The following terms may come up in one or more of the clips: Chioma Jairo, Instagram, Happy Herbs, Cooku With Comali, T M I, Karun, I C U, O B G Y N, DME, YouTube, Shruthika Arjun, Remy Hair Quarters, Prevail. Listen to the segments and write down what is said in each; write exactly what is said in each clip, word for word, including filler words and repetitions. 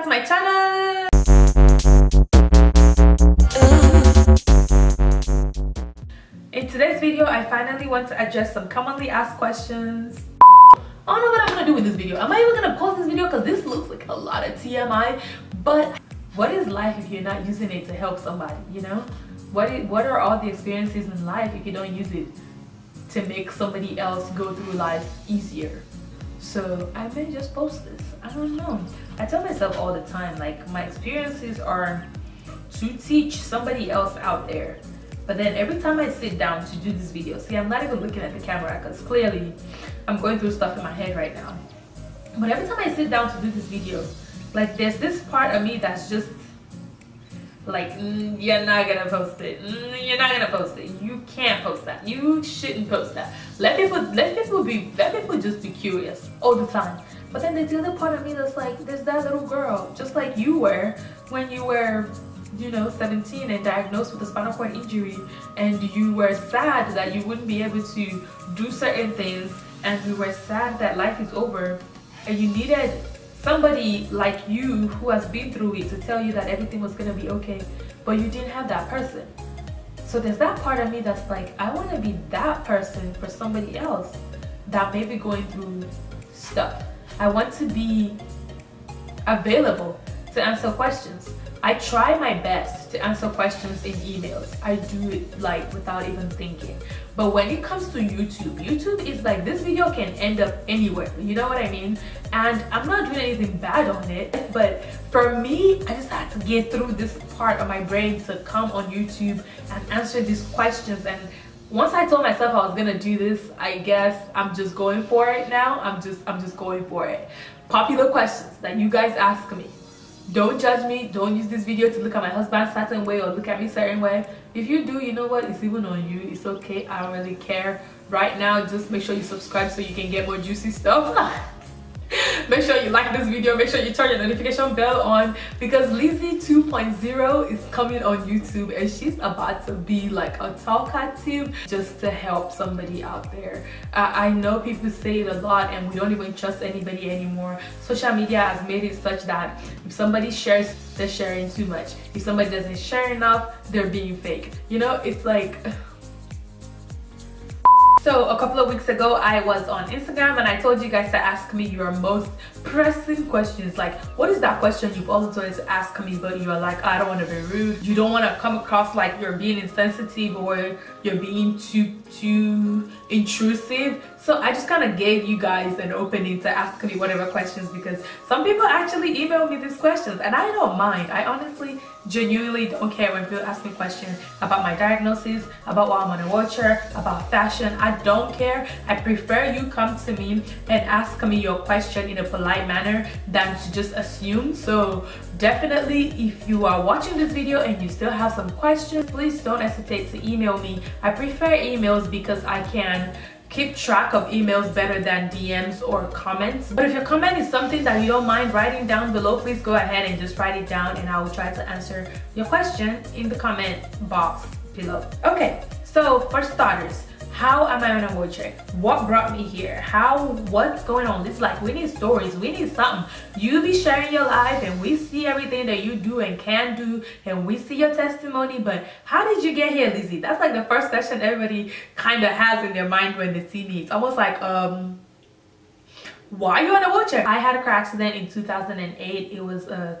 back to my channel. In today's video, I finally want to address some commonly asked questions. I don't know what I'm gonna do with this video. Am I even gonna post this video? Because this looks like a lot of T M I. But what is life if you're not using it to help somebody, you know? What, is, what are all the experiences in life if you don't use it to make somebody else go through life easier? So I may just post this. I don't know. I tell myself all the time, like, my experiences are to teach somebody else out there. But then every time I sit down to do this video, see, I'm not even looking at the camera because clearly I'm going through stuff in my head right now. But every time I sit down to do this video, like, there's this part of me that's just like, mm, you're not gonna post it. Mm, you're not gonna post it. You can't post that. You shouldn't post that. Let people, let people be, let people just be curious all the time. But then there's the other part of me that's like, there's that little girl, just like you were when you were, you know, seventeen and diagnosed with a spinal cord injury, and you were sad that you wouldn't be able to do certain things, and you were sad that life is over, and you needed somebody like you who has been through it to tell you that everything was gonna be okay, but you didn't have that person. So there's that part of me that's like, I wanna be that person for somebody else that may be going through stuff. I want to be available to answer questions. I try my best to answer questions in emails. I do it like without even thinking. But when it comes to YouTube, YouTube is like, this video can end up anywhere, you know what I mean? And I'm not doing anything bad on it, but for me, I just had to get through this part of my brain to come on YouTube and answer these questions. And once I told myself I was gonna do this, I guess I'm just going for it now. I'm just, I'm just going for it. Popular questions that you guys ask me. Don't judge me. Don't use this video to look at my husband a certain way or look at me a certain way. If you do, you know what? It's even on you. It's okay. I don't really care. Right now, just make sure you subscribe so you can get more juicy stuff. Make sure you like this video. Make sure you turn your notification bell on, because Lizzie two point oh is coming on YouTube and she's about to be like a talkative just to help somebody out there. Uh, I know people say it a lot and we don't even trust anybody anymore. Social media has made it such that if somebody shares, they're sharing too much. If somebody doesn't share enough, they're being fake. You know, it's like... So a couple of weeks ago, I was on Instagram and I told you guys to ask me your most pressing questions. Like, what is that question you've always wanted to ask me, but you're like, I don't want to be rude. You don't want to come across like you're being insensitive or you're being too, too intrusive. So I just kind of gave you guys an opening to ask me whatever questions, because some people actually email me these questions and I don't mind. I honestly genuinely don't care when people ask me questions about my diagnosis, about why I'm on a wheelchair, about fashion. I don't care. I prefer you come to me and ask me your question in a polite manner than to just assume. So definitely, if you are watching this video and you still have some questions, please don't hesitate to email me. I prefer emails because I can keep track of emails better than D Ms or comments. But if your comment is something that you don't mind writing down below, please go ahead and just write it down and I will try to answer your question in the comment box below. Okay, so for starters, how am I on a wheelchair? What brought me here? How, what's going on? It's like, we need stories, we need something. You be sharing your life and we see everything that you do and can do and we see your testimony, but how did you get here, Lizzie? That's like the first question everybody kind of has in their mind when they see me. It's almost like, um, why are you on a wheelchair? I had a car accident in two thousand eight. It was a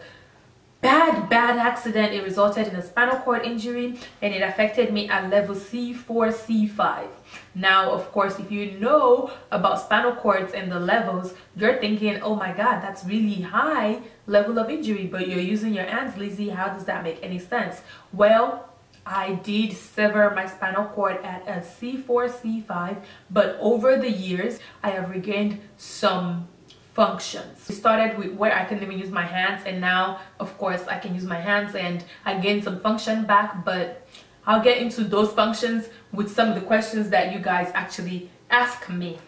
bad, bad accident. It resulted in a spinal cord injury and it affected me at level C four, C five. Now, of course, if you know about spinal cords and the levels, you're thinking, oh my God, that's really high level of injury, but you're using your hands, Lizzie. How does that make any sense? Well, I did sever my spinal cord at a C four, C five, but over the years, I have regained some functions. We started with where I couldn't even use my hands, and now of course I can use my hands and I gained some function back, but I'll get into those functions with some of the questions that you guys actually ask me.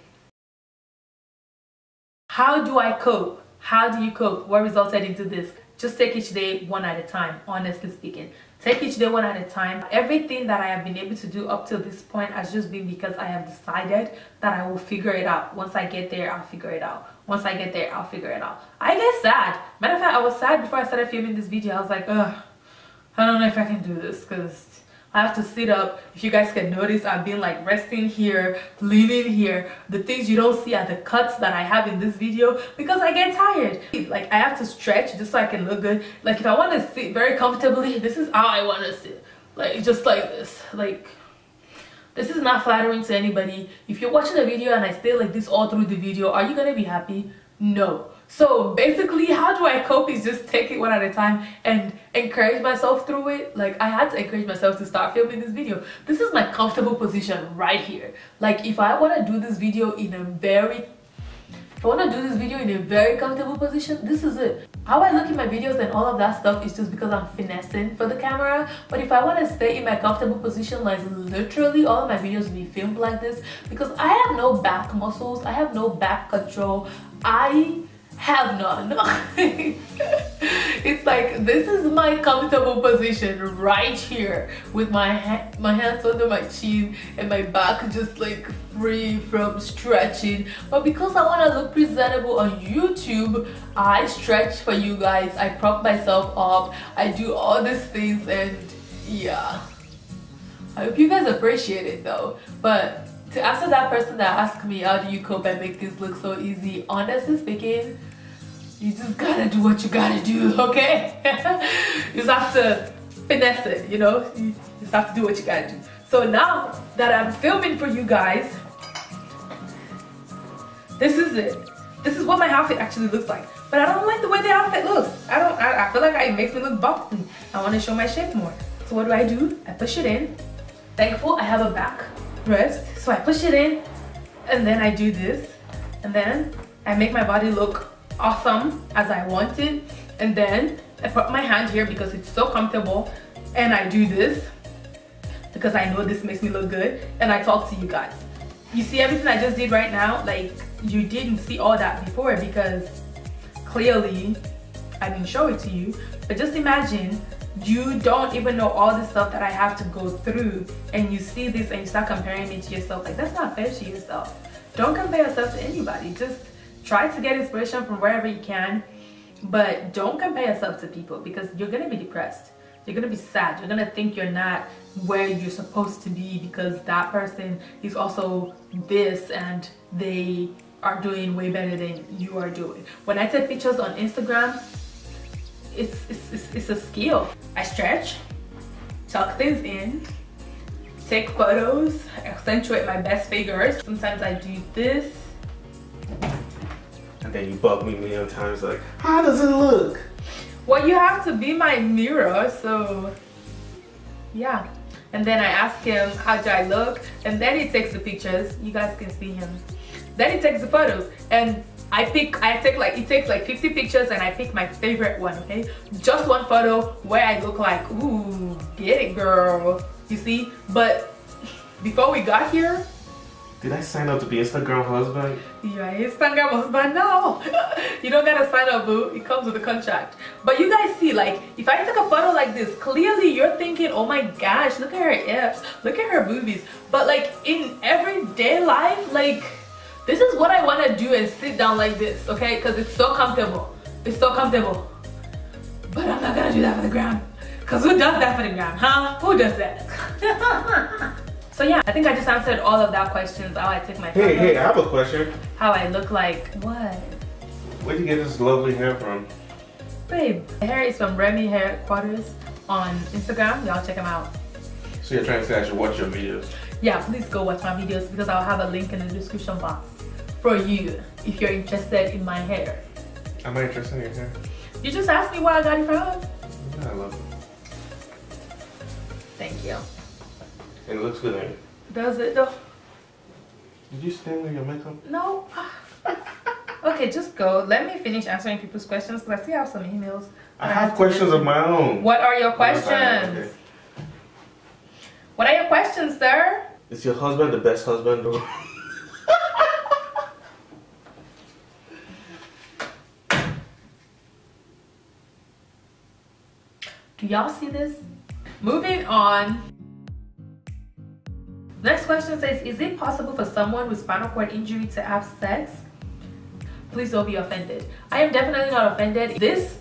How do I cope? How do you cope? What resulted into this? Just take each day one at a time, honestly speaking. Take each day one at a time. Everything that I have been able to do up till this point has just been because I have decided that I will figure it out. Once I get there, I'll figure it out. Once I get there, I'll figure it out. I get sad. Matter of fact, I was sad before I started filming this video. I was like, ugh, I don't know if I can do this because I have to sit up. If you guys can notice, I've been like resting here, leaning here. The things you don't see are the cuts that I have in this video because I get tired. Like I have to stretch just so I can look good. Like if I want to sit very comfortably, this is how I want to sit. Like just like this. Like this is not flattering to anybody. If you're watching the video and I stay like this all through the video, are you gonna be happy? No. So basically, how do I cope is just take it one at a time and encourage myself through it. Like I had to encourage myself to start filming this video. This is my comfortable position right here. Like if I want to do this video in a very, if I want to do this video in a very comfortable position, this is it. How I look in my videos and all of that stuff is just because I'm finessing for the camera. But if I want to stay in my comfortable position, like literally all of my videos will be filmed like this because I have no back muscles. I have no back control. I have none. It's like this is my comfortable position right here with my ha my hands under my chin and my back just like free from stretching. But because I want to look presentable on YouTube, I stretch for you guys. I prop myself up. I do all these things, and yeah, I hope you guys appreciate it though. But to answer that person that asked me, how do you cope and make this look so easy? Honestly speaking, you just gotta do what you gotta do, okay? You just have to finesse it, you know? You just have to do what you gotta do. So now that I'm filming for you guys, this is it. This is what my outfit actually looks like. But I don't like the way the outfit looks. I don't. I, I feel like it makes me look boxy. I want to show my shape more. So what do I do? I push it in. Thankful I have a back rest, so I push it in, and then I do this, and then I make my body look awesome as I want it, and then I put my hand here because it's so comfortable, and I do this because I know this makes me look good, and I talk to you guys. You see everything I just did right now? Like, you didn't see all that before because clearly I didn't show it to you, but just imagine you don't even know all the stuff that I have to go through, and you see this and you start comparing it to yourself. Like, that's not fair to yourself. Don't compare yourself to anybody. Just try to get inspiration from wherever you can, but don't compare yourself to people because you're gonna be depressed, you're gonna be sad, you're gonna think you're not where you're supposed to be because that person is also this and they are doing way better than you are doing. When I take pictures on Instagram, It's, it's, it's, it's a skill. I stretch, tuck things in, take photos, accentuate my best figures. Sometimes I do this. And then you bug me a million times like, how does it look? Well, you have to be my mirror, so yeah. And then I ask him, how do I look? And then he takes the pictures. You guys can see him. Then he takes the photos, and I pick, I take like, it takes like fifty pictures, and I pick my favorite one, okay? Just one photo where I look like, ooh, get it, girl. You see? But before we got here... Did I sign up to be Instagram husband? You're an Instagram husband now. You don't gotta sign up, boo. It comes with a contract. But you guys see, like, if I take a photo like this, clearly you're thinking, oh my gosh, look at her hips, look at her boobies. But like, in everyday life, like... this is what I want to do and sit down like this, okay? Because it's so comfortable. It's so comfortable. But I'm not going to do that for the gram. Because who does that for the gram, huh? Who does that? So yeah, I think I just answered all of that questions. How I take my photos. Hey, hey, I have a question. How I look like what? Where'd you get this lovely hair from? Babe, the hair is from Remy Hair Quarters on Instagram. Y'all check them out. So you're trying to say I should watch your videos? Yeah, please go watch my videos because I'll have a link in the description box for you if you're interested in my hair. Am I interested in your hair? You just asked me where I got it from? Yeah, I love it. Thank you. And it looks good on you. Does it though? Did you stain with your makeup? No. Okay, just go. Let me finish answering people's questions because I still have some emails. I have, have questions of my own. What are your questions? What are your questions, sir? Is your husband the best husband? Do y'all see this? Moving on. Next question says, is it possible for someone with spinal cord injury to have sex? Please don't be offended. I am definitely not offended. This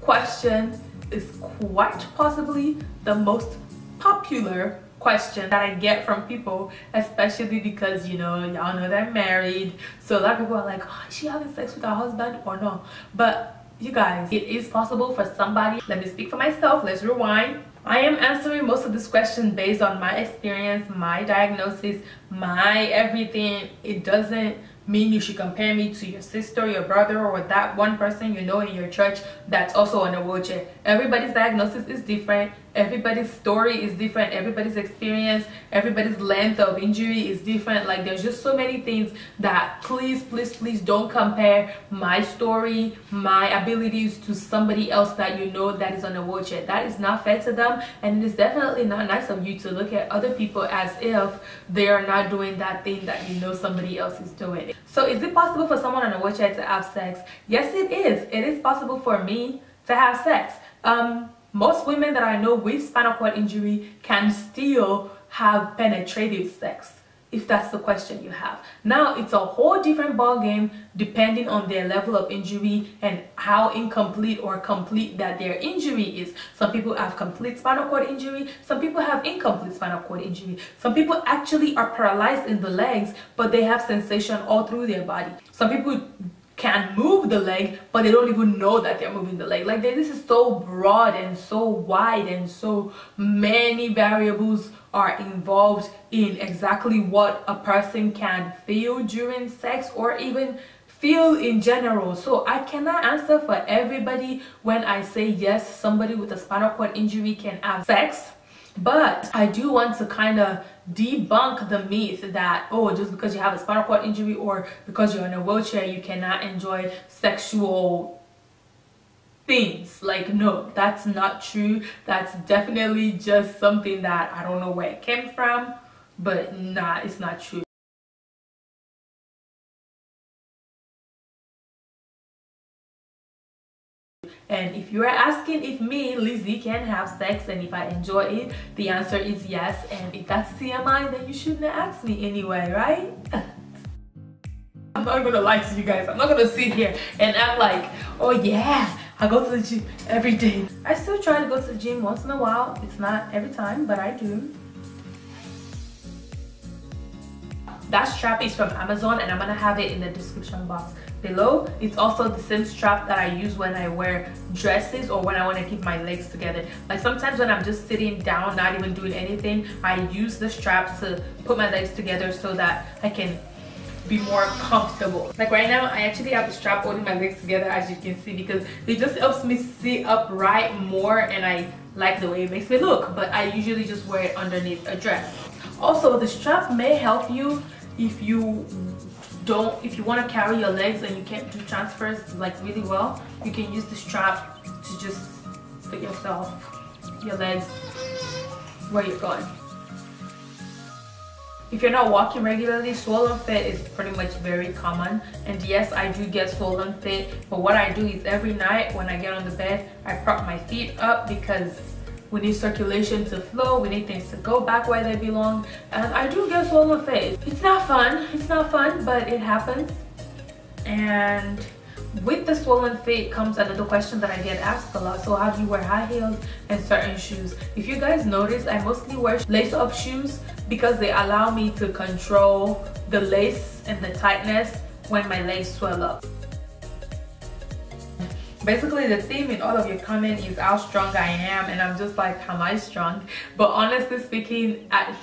question is quite possibly the most popular question that I get from people, especially because, you know, y'all know they're married. So a lot of people are like, oh, is she having sex with her husband or no? But you guys, it is possible for somebody. Let me speak for myself. Let's rewind. I am answering most of this question based on my experience, my diagnosis, my everything. It doesn't mean you should compare me to your sister, your brother, or that one person you know in your church that's also on a wheelchair. Everybody's diagnosis is different. Everybody's story is different. Everybody's experience, everybody's length of injury is different. Like, there's just so many things that please, please, please don't compare my story, my abilities to somebody else that you know that is on a wheelchair. That is not fair to them, and it is definitely not nice of you to look at other people as if they are not doing that thing that you know somebody else is doing. So is it possible for someone on a wheelchair to have sex? Yes, it is. It is possible for me to have sex. Um, Most women that I know with spinal cord injury can still have penetrative sex, if that's the question you have. Now, it's a whole different ball game depending on their level of injury and how incomplete or complete that their injury is. Some people have complete spinal cord injury. Some people have incomplete spinal cord injury. Some people actually are paralyzed in the legs, but they have sensation all through their body. Some people can move the leg, but they don't even know that they're moving the leg. Like, this is so broad and so wide, and so many variables are involved in exactly what a person can feel during sex, or even feel in general. So I cannot answer for everybody when I say yes, somebody with a spinal cord injury can have sex. But I do want to kind of debunk the myth that, oh, just because you have a spinal cord injury or because you're in a wheelchair, you cannot enjoy sexual things. Like, no, that's not true. That's definitely just something that I don't know where it came from, but nah, it's not true. And if you are asking if me, Lizzie, can have sex and if I enjoy it, the answer is yes. And if that's C M I, then you shouldn't ask me anyway, right? I'm not gonna lie to you guys. I'm not gonna sit here and act like, oh yeah, I go to the gym every day. I still try to go to the gym once in a while. It's not every time, but I do. That strap is from Amazon, and I'm gonna have it in the description box below. It's also the same strap that I use when I wear dresses or when I want to keep my legs together. Like, sometimes when I'm just sitting down, not even doing anything, I use the strap to put my legs together so that I can be more comfortable. Like right now, I actually have a strap holding my legs together, as you can see, because it just helps me sit upright more, and I like the way it makes me look. But I usually just wear it underneath a dress. Also, the strap may help you if you don't, if you want to carry your legs and you can't do transfers like really well, you can use the strap to just put yourself, your legs, where you're going. If you're not walking regularly, swollen feet is pretty much very common. And yes, I do get swollen feet, but what I do is every night when I get on the bed, I prop my feet up because we need circulation to flow, we need things to go back where they belong, and I do get swollen feet. It's not fun, it's not fun, but it happens. And with the swollen feet comes another question that I get asked a lot. So how do you wear high heels and certain shoes? If you guys notice, I mostly wear lace-up shoes because they allow me to control the lace and the tightness when my legs swell up. Basically, the theme in all of your comments is how strong I am, and I'm just like, am I strong? But honestly speaking, I,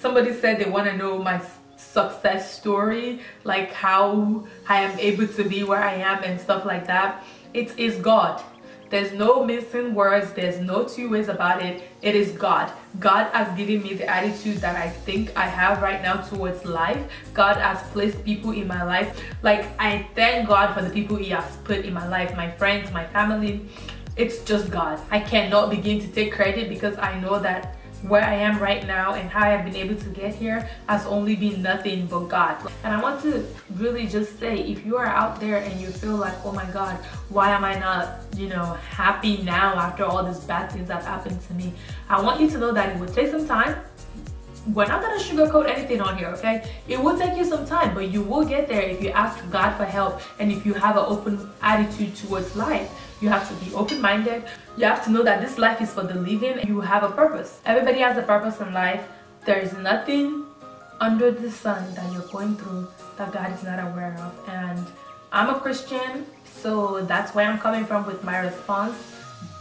somebody said they want to know my success story, like how I am able to be where I am and stuff like that. It is God. There's no missing words. There's no two ways about it. It is God. God has given me the attitude that I think I have right now towards life. God has placed people in my life. Like, I thank God for the people He has put in my life. My friends, my family. It's just God. I cannot begin to take credit because I know that where I am right now and how I've been able to get here has only been nothing but God. And I want to really just say, if you are out there and you feel like, oh my God, why am I not, you know, happy now after all these bad things that happened to me, I want you to know that it will take some time. We're not gonna sugarcoat anything on here, okay? It will take you some time, but you will get there if you ask God for help and if you have an open attitude towards life. You have to be open-minded. You have to know that this life is for the living. You have a purpose. Everybody has a purpose in life. There is nothing under the sun that you're going through that God is not aware of. And I'm a Christian, so that's where I'm coming from with my response.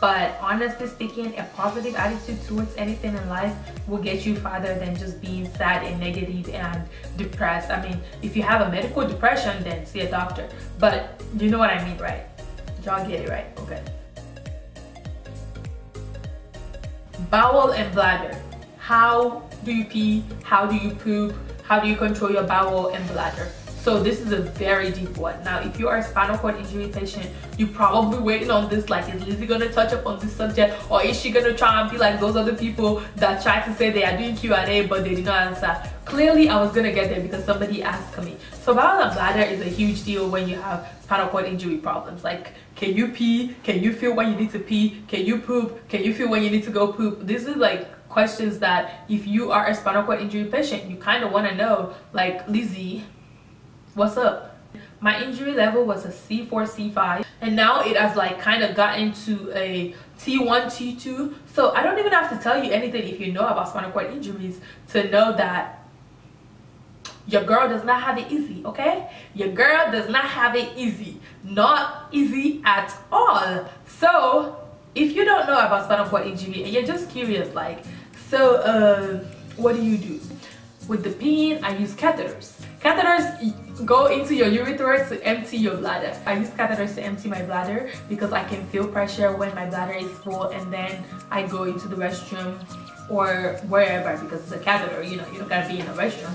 But honestly speaking, a positive attitude towards anything in life will get you farther than just being sad and negative and depressed. I mean, if you have a medical depression, then see a doctor. But you know what I mean, right? Y'all get it, right? Okay. Bowel and bladder. How do you pee? How do you poop? How do you control your bowel and bladder? So this is a very deep one. Now, if you are a spinal cord injury patient, you're probably waiting on this, like, is Lizzie gonna touch up on this subject, or is she gonna try and be like those other people that try to say they are doing Q and A but they did not answer? Clearly, I was gonna get there because somebody asked me. So bowel and bladder is a huge deal when you have spinal cord injury problems. Like, can you pee? Can you feel when you need to pee? Can you poop? Can you feel when you need to go poop? This is like questions that if you are a spinal cord injury patient, you kind of want to know, like, Lizzie, what's up? My injury level was a C four, C five, and now it has like kind of gotten to a T one, T two. So I don't even have to tell you anything if you know about spinal cord injuries to know that your girl does not have it easy, okay? Your girl does not have it easy. Not easy at all. So if you don't know about spinal cord injury and you're just curious, like, so uh, what do you do? With the peeing, I use catheters. Catheters go into your urethra to empty your bladder. I use catheters to empty my bladder because I can feel pressure when my bladder is full, and then I go into the restroom or wherever, because it's a catheter, you know, you don't gotta be in a restroom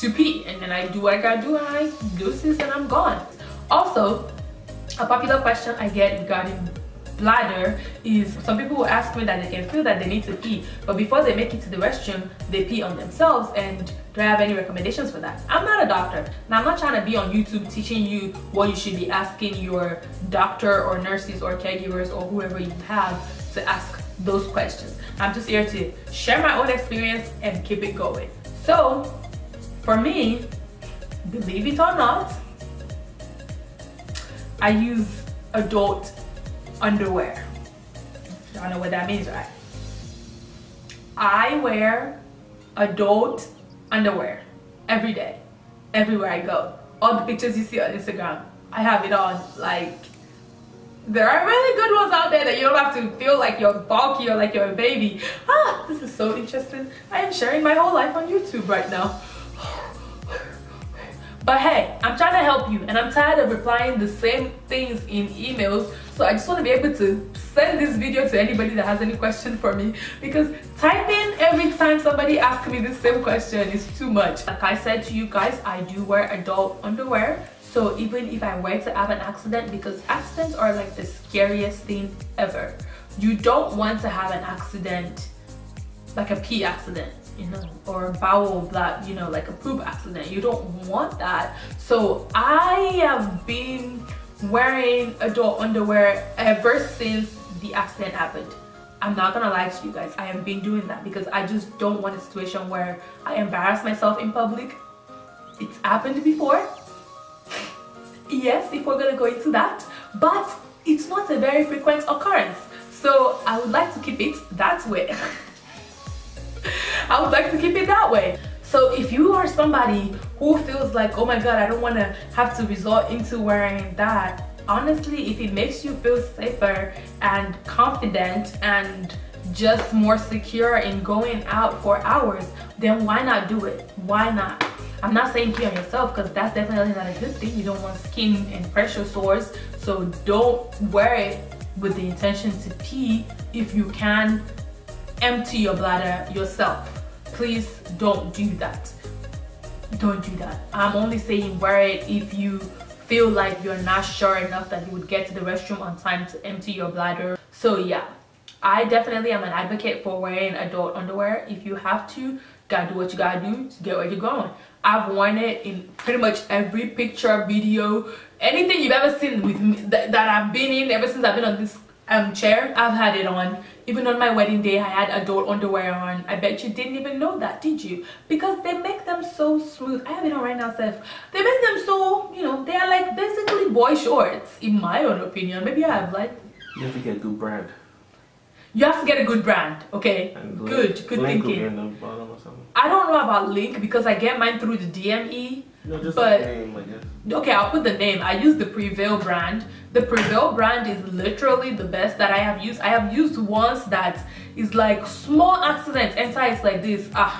to pee. And then I do what I gotta do and I do this and I'm gone. Also, a popular question I get regarding bladder is, some people will ask me that they can feel that they need to pee, but before they make it to the restroom, they pee on themselves. And do I have any recommendations for that? I'm not a doctor. Now, I'm not trying to be on YouTube teaching you what you should be asking your doctor or nurses or caregivers or whoever you have to ask those questions. I'm just here to share my own experience and keep it going. So for me, believe it or not, I use adult underwear. Y'all know what that means, right? I wear adult underwear every day, everywhere I go. All the pictures you see on Instagram, I have it on. Like, there are really good ones out there that you don't have to feel like you're bulky or like you're a baby. Ah, this is so interesting. I am sharing my whole life on YouTube right now. But hey, I'm trying to help you, and I'm tired of replying the same things in emails. So I just want to be able to send this video to anybody that has any question for me, because typing every time somebody asks me the same question is too much. Like I said to you guys, I do wear adult underwear. So even if I were to have an accident, because accidents are like the scariest thing ever. You don't want to have an accident, like a pee accident, you know, or bowel blood, you know, like a poop accident. You don't want that. So I have been wearing adult underwear ever since the accident happened. I'm not gonna lie to you guys, I have been doing that because I just don't want a situation where I embarrass myself in public. It's happened before, yes, if we're gonna go into that, but it's not a very frequent occurrence, so I would like to keep it that way. I would like to keep it that way. So if you are somebody who feels like, oh my God, I don't want to have to resort into wearing that, honestly, if it makes you feel safer and confident and just more secure in going out for hours, then why not do it? Why not? I'm not saying pee on yourself, because that's definitely not a good thing. You don't want skin and pressure sores, so don't wear it with the intention to pee. If you can, empty your bladder yourself. Please don't do that. Don't do that. I'm only saying wear it if you feel like you're not sure enough that you would get to the restroom on time to empty your bladder. So yeah, I definitely am an advocate for wearing adult underwear. If you have to, gotta do what you gotta do to get where you're going. I've worn it in pretty much every picture, video, anything you've ever seen with me th that I've been in ever since I've been on this um chair. I've had it on. Even on my wedding day, I had adult underwear on. I bet you didn't even know that, did you? Because they make them so smooth. I have it on right now, Seth. They make them so, you know, they are like basically boy shorts, in my own opinion. Maybe I have like... You have to get a good brand. You have to get a good brand, okay? Link, good, good link thinking. In the bottom or something. I don't know about link because I get mine through the D M E. No, just but the name, I guess. Okay, I'll put the name. I use the Prevail brand. The Prevail brand is literally the best that I have used. I have used ones that is like small accidents and size like this. Ah,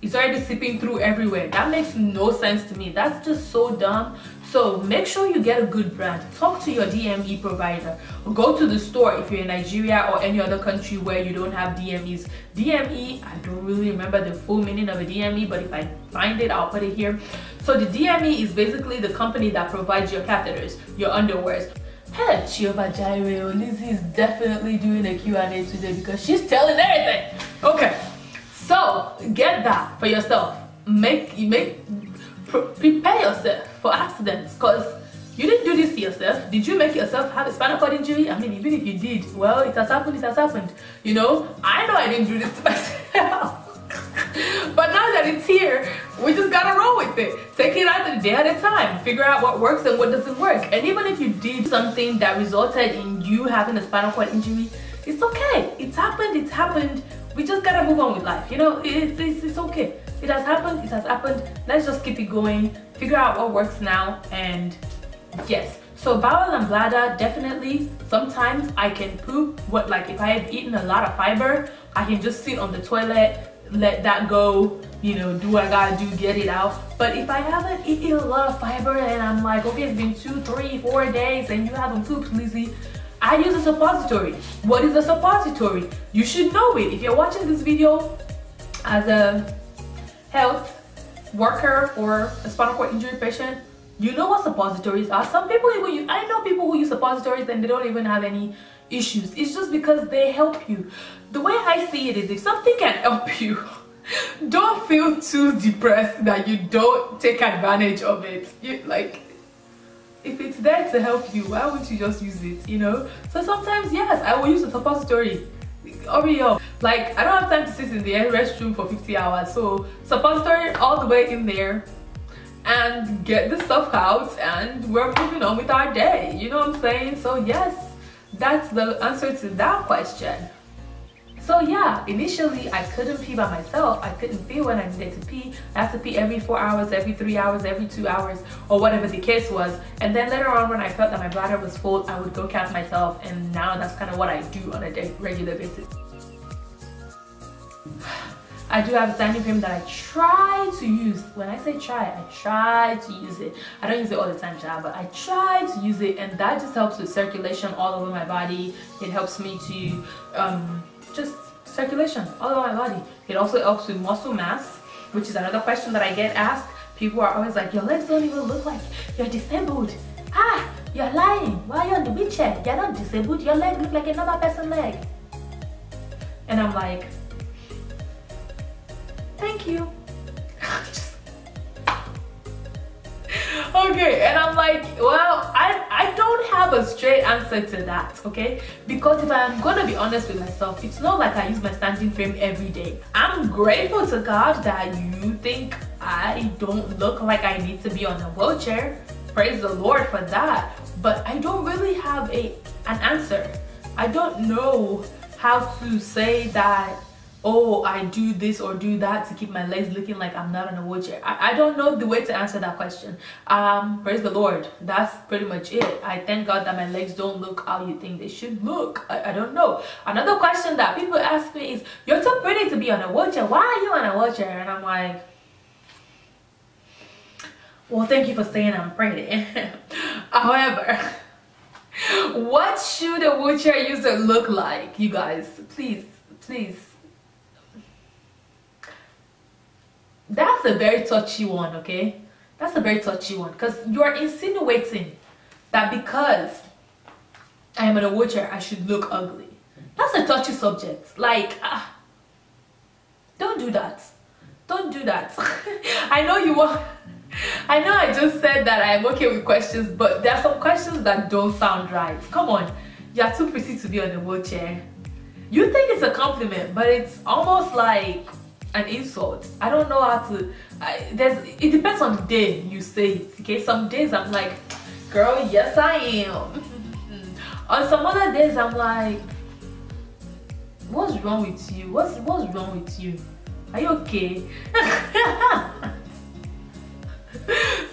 it's already seeping through everywhere. That makes no sense to me. That's just so dumb. So make sure you get a good brand. Talk to your D M E provider. Go to the store if you're in Nigeria or any other country where you don't have D M Es. D M E, I don't really remember the full meaning of a D M E, but if I find it, I'll put it here. So the D M E is basically the company that provides your catheters, your underwears. Hello, Chioma Jairo. Lizzie is definitely doing a Q and A today because she's telling everything. Okay, so get that for yourself. Make, make, prepare yourself for accidents, because you didn't do this to yourself. Did you make yourself have a spinal cord injury? I mean, even if you did, well, it has happened, it has happened. You know, I know I didn't do this to myself. But now that it's here, we just gotta roll with it. Take it out a day at a time. Figure out what works and what doesn't work. And even if you did something that resulted in you having a spinal cord injury, it's okay. It's happened, it's happened. We just gotta move on with life. You know, it's, it's, it's okay. It has happened, it has happened. Let's just keep it going, figure out what works now, and yes. So bowel and bladder, definitely. Sometimes I can poop, what like if I have eaten a lot of fiber, I can just sit on the toilet, let that go, you know, do what I gotta do, get it out. But if I haven't eaten a lot of fiber and I'm like, okay, it's been two, three, four days and you haven't pooped, Lizzie, I use a suppository. What is a suppository? You should know it. If you're watching this video as a health worker or a spinal cord injury patient, you know what suppositories are. Some people even use, I know people who use suppositories and they don't even have any issues. It's just because they help you. The way I see it is, if something can help you, don't feel too depressed that you don't take advantage of it. You, like, if it's there to help you, why wouldn't you just use it, you know? So sometimes, yes, I will use a suppository. Hurry up. Like, I don't have time to sit in the restroom for fifty hours, so suppository all the way in there and get the stuff out, and we're moving on with our day. You know what I'm saying? So yes, that's the answer to that question. So yeah, initially I couldn't pee by myself. I couldn't pee when I needed to pee. I had to pee every four hours, every three hours, every two hours, or whatever the case was. And then later on, when I felt that my bladder was full, I would go count myself, and now that's kind of what I do on a regular basis. I do have a standing cream that I try to use. When I say try, I try to use it. I don't use it all the time, child, but I try to use it, and that just helps with circulation all over my body. It helps me to um, just circulation all over my body. It also helps with muscle mass, which is another question that I get asked. People are always like, your legs don't even look like you're disabled. Ah, you're lying. Why are you on the wheelchair? You're not disabled. Your leg looks like another person's leg. And I'm like, thank you. Just... okay, and I'm like, well, I, I don't have a straight answer to that, okay? Because if I'm gonna be honest with myself, it's not like I use my standing frame every day. I'm grateful to God that you think I don't look like I need to be on a wheelchair. Praise the Lord for that. But I don't really have a an answer. I don't know how to say that, oh, I do this or do that to keep my legs looking like I'm not in a wheelchair. I, I don't know the way to answer that question. Um, praise the Lord. That's pretty much it. I thank God that my legs don't look how you think they should look. I, I don't know. Another question that people ask me is, you're too pretty to be on a wheelchair. Why are you on a wheelchair? And I'm like, well, thank you for saying I'm pretty. However, what should a wheelchair user look like? You guys, please, please. That's a very touchy one, okay? That's a very touchy one, because you are insinuating that because I am in a wheelchair, I should look ugly. That's a touchy subject. Like, ah, don't do that. Don't do that. I know you want... I know I just said that I am okay with questions, but there are some questions that don't sound right. Come on, you are too pretty to be on a wheelchair. You think it's a compliment, but it's almost like an insult. I don't know how to... I, there's, it depends on the day you say it, okay? Some days I'm like, girl, yes I am. On some other days I'm like, what's wrong with you? What's, what's wrong with you? Are you okay?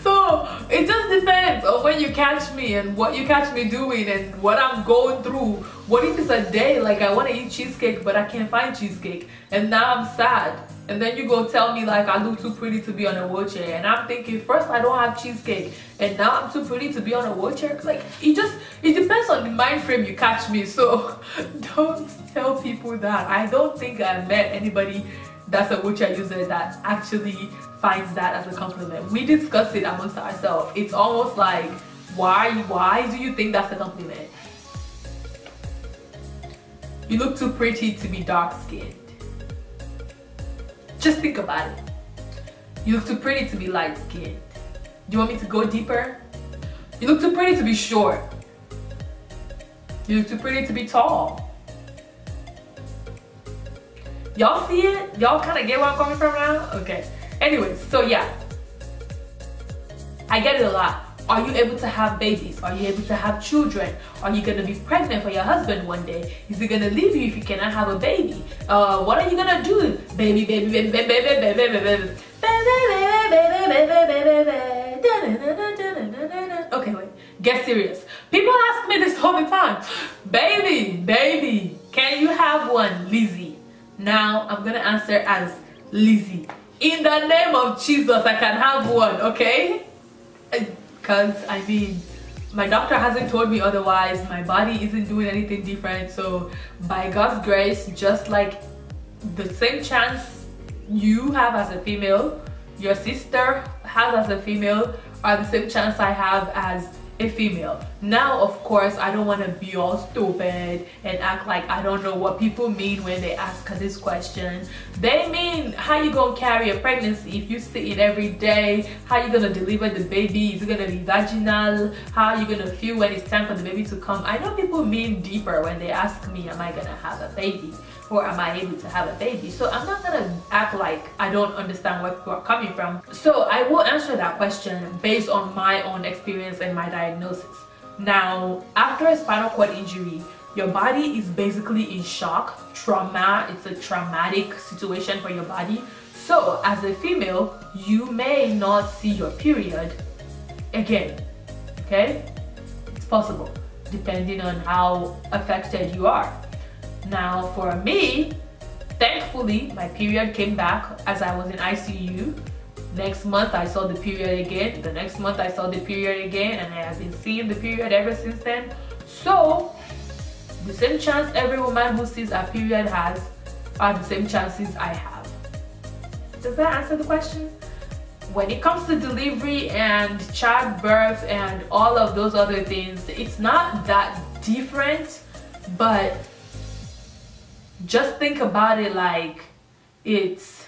So it just depends on when you catch me and what you catch me doing and what I'm going through. What if it's a day like I want to eat cheesecake but I can't find cheesecake and now I'm sad, and then you go tell me like I look too pretty to be on a wheelchair, and I'm thinking first I don't have cheesecake and now I'm too pretty to be on a wheelchair. Like it just, it depends on the mind frame you catch me. So don't tell people that. I don't think I met anybody that's a wheelchair user that actually finds that as a compliment. We discuss it amongst ourselves. It's almost like, why why do you think that's a compliment? You look too pretty to be dark-skinned. Just think about it. You look too pretty to be light-skinned. Do you want me to go deeper? You look too pretty to be short. You look too pretty to be tall. Y'all see it? Y'all kind of get where I'm coming from now? Okay. Anyways, so yeah, I get it a lot. Are you able to have babies? Are you able to have children? Are you gonna be pregnant for your husband one day? Is he gonna leave you if you cannot have a baby? Uh, what are you gonna do? Baby, baby, baby, baby, baby, baby, baby, baby. Okay, wait. Get serious. People ask me this all the time. Baby, baby, can you have one, Lizzie? Now I'm gonna answer as Lizzie. In the name of Jesus, I can have one, okay? Because, I mean, my doctor hasn't told me otherwise. My body isn't doing anything different. So, by God's grace, just like the same chance you have as a female, your sister has as a female, are the same chance I have as a female. Now, of course, I don't want to be all stupid and act like I don't know what people mean when they ask this question. They mean, how you gonna carry a pregnancy if you see it every day? How you gonna deliver the baby? Is it gonna be vaginal? How you gonna feel when it's time for the baby to come? I know people mean deeper when they ask me, am I gonna have a baby or am I able to have a baby? So I'm not gonna act like I don't understand where people are coming from. So I will answer that question based on my own experience and my diagnosis. Now, after a spinal cord injury, your body is basically in shock, trauma, it's a traumatic situation for your body. So as a female, you may not see your period again, okay? It's possible, depending on how affected you are. Now for me, thankfully, my period came back as I was in I C U. Next month I saw the period again, the next month I saw the period again, and I have been seeing the period ever since then. So the same chance every woman who sees her period has are the same chances I have. Does that answer the question? When it comes to delivery and childbirth and all of those other things, it's not that different, but just think about it like it's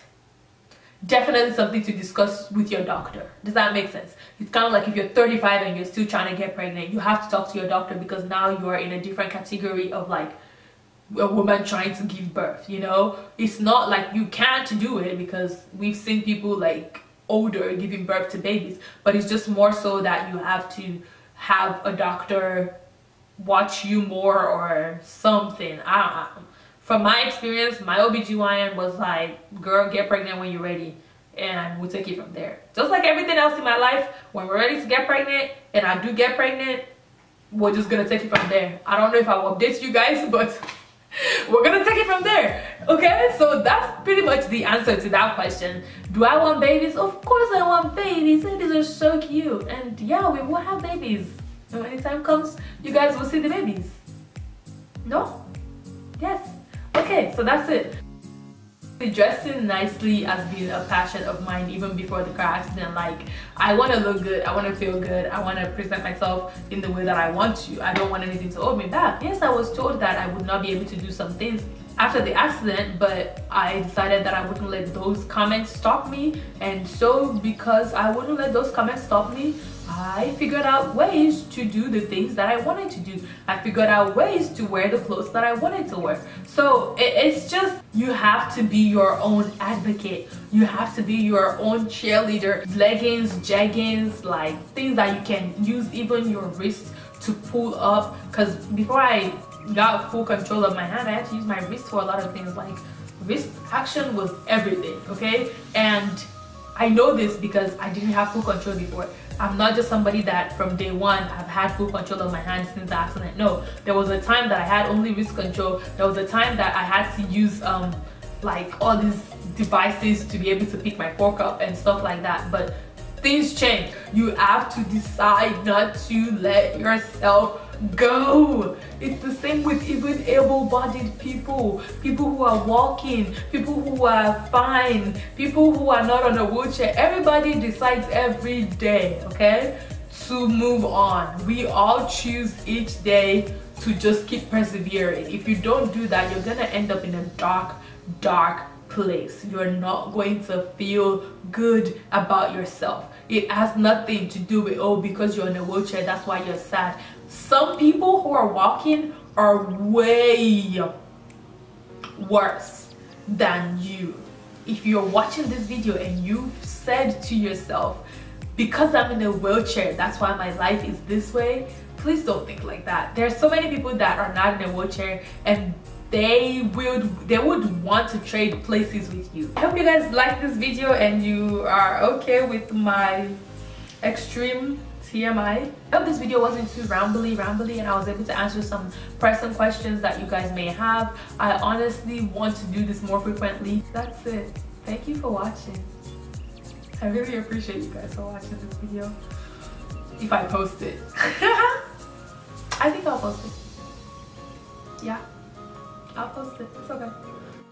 definitely something to discuss with your doctor. Does that make sense? It's kind of like if you're thirty-five and you're still trying to get pregnant, you have to talk to your doctor because now you are in a different category of like a woman trying to give birth, you know? It's not like you can't do it because we've seen people like older giving birth to babies, but it's just more so that you have to have a doctor watch you more or something. I don't know. From my experience, my O B G Y N was like, girl, get pregnant when you're ready and we'll take it from there. Just like everything else in my life, when we're ready to get pregnant and I do get pregnant, we're just gonna take it from there. I don't know if I will update you guys, but we're gonna take it from there, okay? So that's pretty much the answer to that question. Do I want babies? Of course I want babies. Babies are so cute. And yeah, we will have babies. And when the time comes, you guys will see the babies. No? Yes. Okay, so that's it. Dressing nicely has been a passion of mine even before the car accident. Like, I want to look good, I want to feel good, I want to present myself in the way that I want to. I don't want anything to hold me back. Yes, I was told that I would not be able to do some things after the accident, but I decided that I wouldn't let those comments stop me. And so because I wouldn't let those comments stop me, I figured out ways to do the things that I wanted to do. I figured out ways to wear the clothes that I wanted to wear. So it's just, you have to be your own advocate. You have to be your own cheerleader. Leggings, jeggings, like things that you can use even your wrist to pull up. Because before I got full control of my hand, I had to use my wrist for a lot of things. Like, wrist action was everything, okay? And I know this because I didn't have full control before. I'm not just somebody that from day one I've had full control of my hands since the accident. No, there was a time that I had only wrist control. There was a time that I had to use um like all these devices to be able to pick my fork up and stuff like that. But things change. You have to decide not to let yourself go. It's the same with even able-bodied people, people who are walking, people who are fine, people who are not on a wheelchair. Everybody decides every day, okay, to move on. We all choose each day to just keep persevering. If you don't do that, you're gonna end up in a dark, dark place. You're not going to feel good about yourself. It has nothing to do with, oh, because you're in a wheelchair, that's why you're sad. Some people who are walking are way worse than you. If you're watching this video and you've said to yourself, because I'm in a wheelchair, that's why my life is this way, please don't think like that. There are so many people that are not in a wheelchair and they would they would want to trade places with you. I hope you guys like this video and you are okay with my extreme T M I. I hope this video wasn't too rambly rambly and I was able to answer some pressing questions that you guys may have. I honestly want to do this more frequently. That's it. Thank you for watching. I really appreciate you guys for watching this video. If I post it. I think I'll post it. Yeah. I'll post it. It's okay.